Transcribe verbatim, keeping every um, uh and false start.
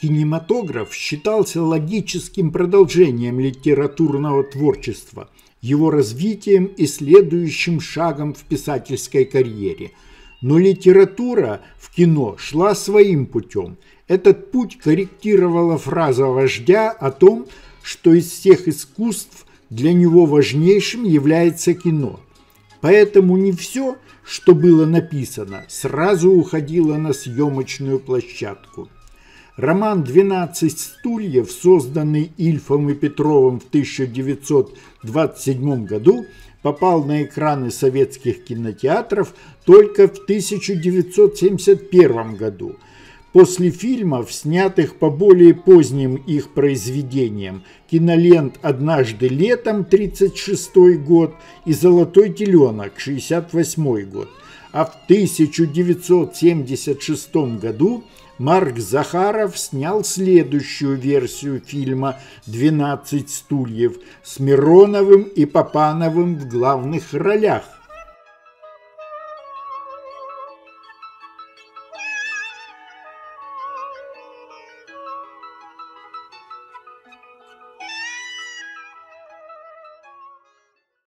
Кинематограф считался логическим продолжением литературного творчества, его развитием и следующим шагом в писательской карьере. Но литература в кино шла своим путем. Этот путь корректировала фраза вождя о том, что из всех искусств для него важнейшим является кино. Поэтому не все, что было написано, сразу уходило на съемочную площадку. Роман «двенадцать стульев», созданный Ильфом и Петровым в тысяча девятьсот двадцать седьмом году, попал на экраны советских кинотеатров только в тысяча девятьсот семьдесят первом году. После фильмов, снятых по более поздним их произведениям, кинолент «Однажды летом» тысяча девятьсот тридцать шестой год и «Золотой телёнок» шестьдесят восьмой год, а в тысяча девятьсот семьдесят шестом году Марк Захаров снял следующую версию фильма «двенадцать стульев» с Мироновым и Папановым в главных ролях.